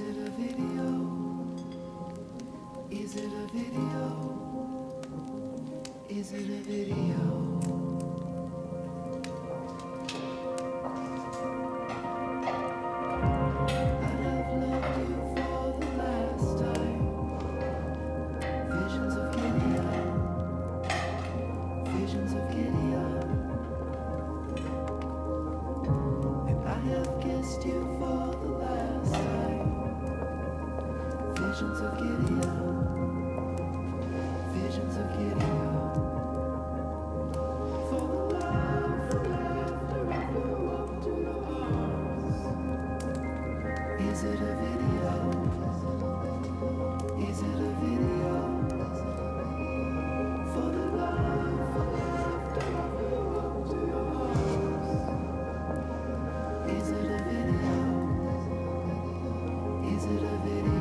Is it a video? Is it a video? Is it a video? Visions of Gideon, visions of Gideon, for the love, for laughter, I flew up to your arms. Is it a video? Is it a video? For the love, for laughter, I flew up to your arms. Is it a video? Is it a video?